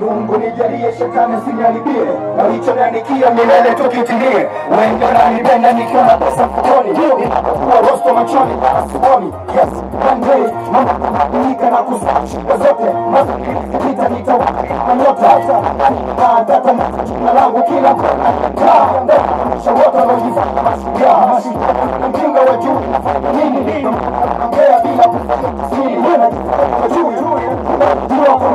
Mungu nijalie shetani usiniharibie, na hicho nanikia milele tukitimie. Wengi wananipenda nikiwa na pesa mfukoni, ninapokuwa rosto machoni bara siboni. Yes, one day mambo yanabadilika na kusachi kwa zote mazuri nita nitawaka nyota hata baada ya jina langu kila kona kaa ndio shawota wanajiva mashujaa mashujaa mjinga wa juu nini nini ongea bila kufanya wewe juu juu ndio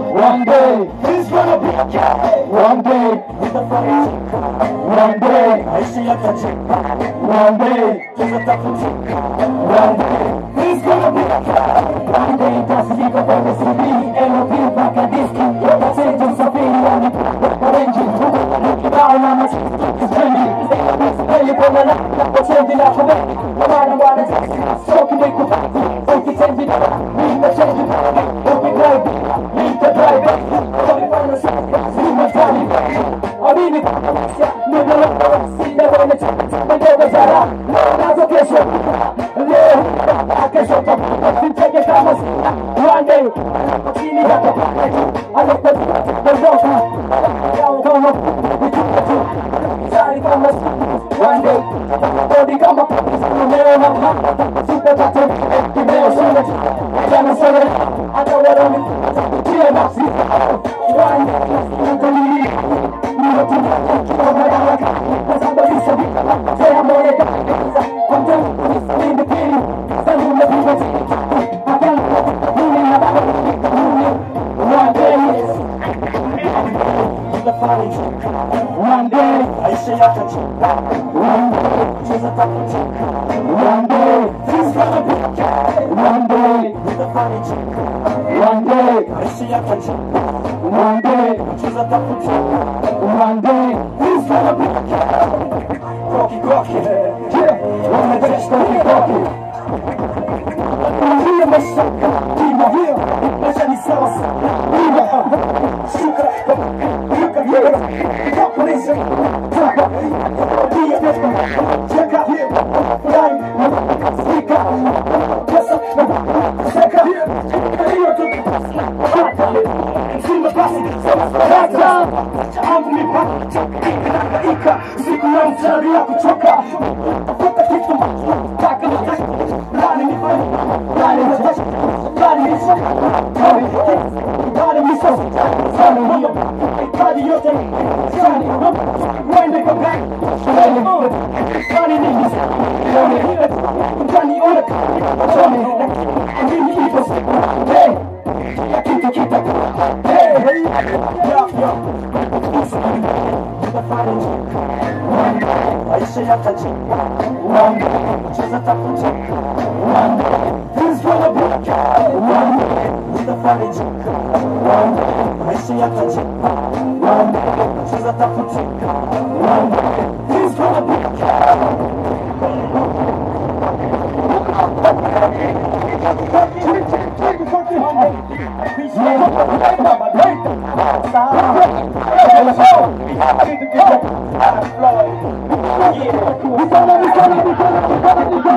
I'm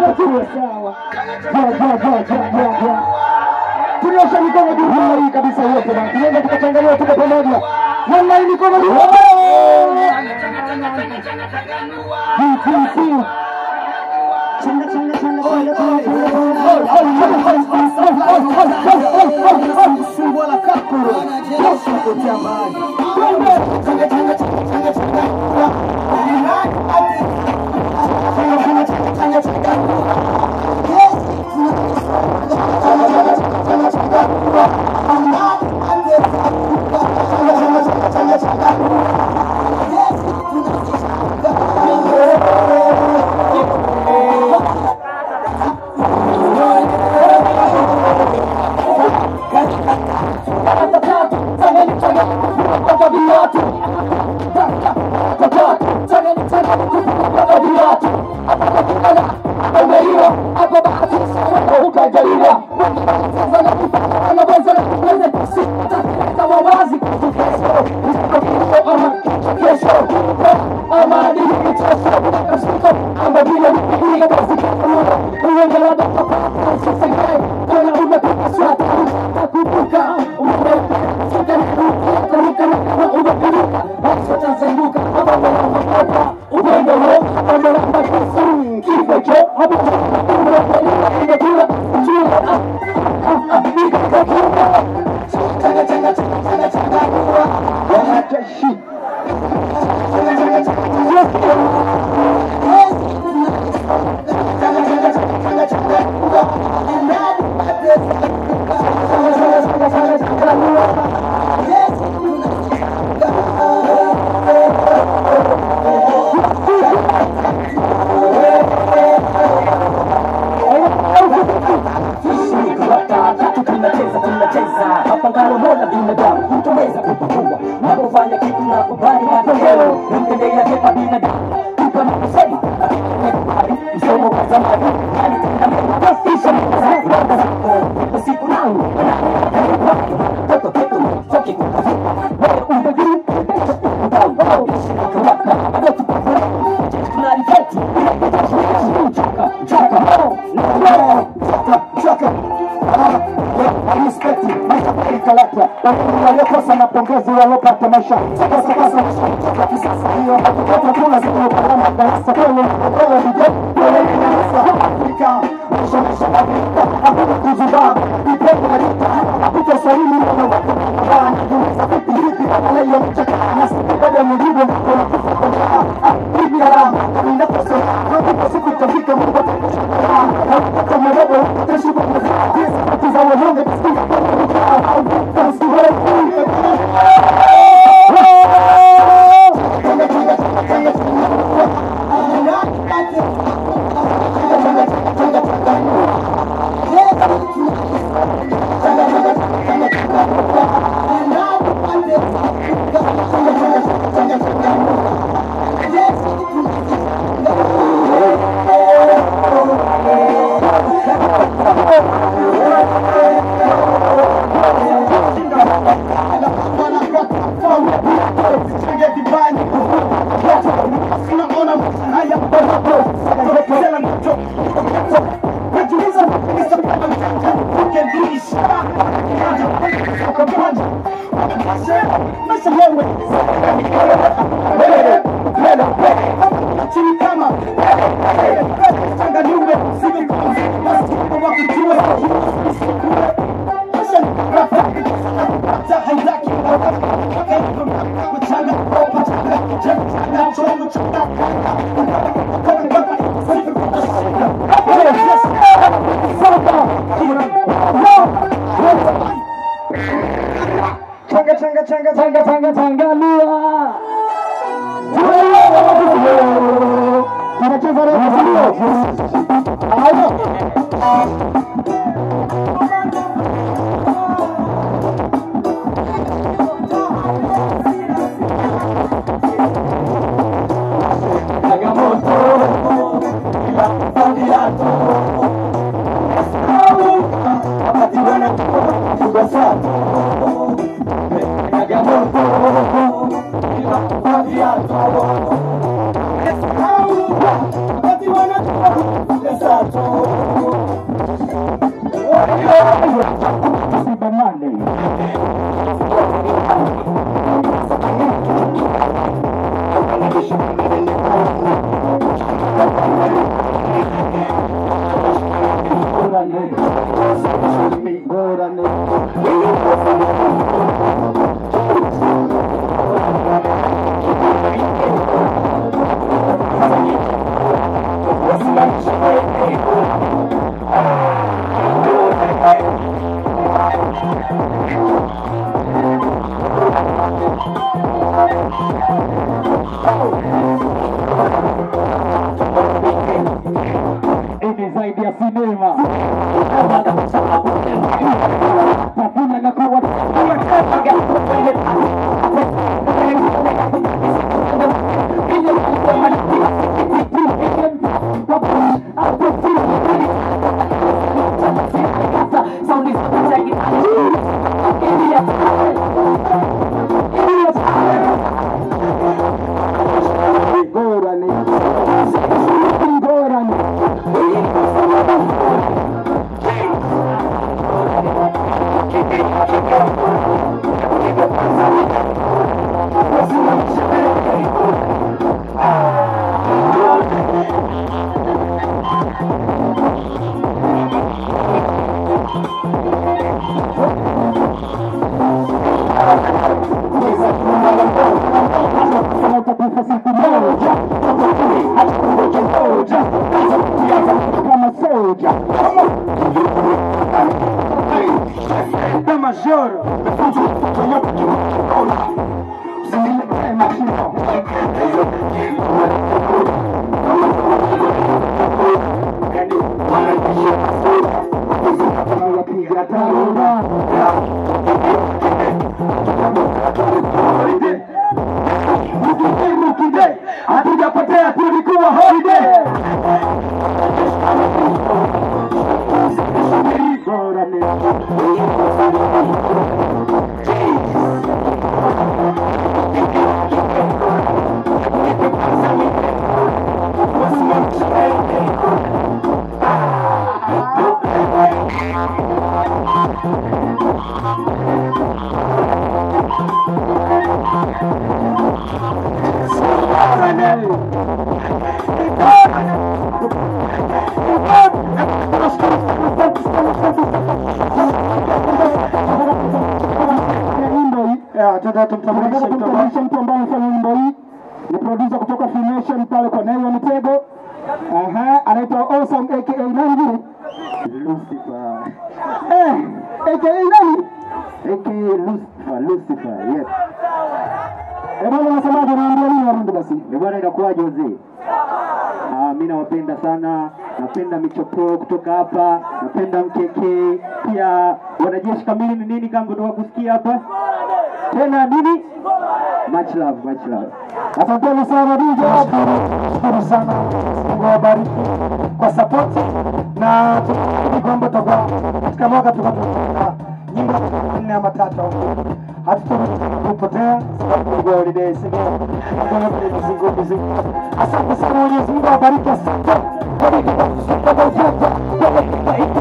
sawa. Tunyosha mikono hii kabisa yote bana. Tunaenda tukachangalia tuko pamoja. Wallahi mikono hii. Let's go. Asanteni sana DJ, shukuru sana Mungu awabariki kwa support na tunakuomba kwamba toka katika mwaka tukapata nyimbo 4 ama 3 huko. Hatutopotea sababu Mungu holiday singing. Hakuna kitu singo bizi. Asante sana Mwenyezi Mungu awabariki sana. Kwa hiyo tutapata ushaka kwa kitu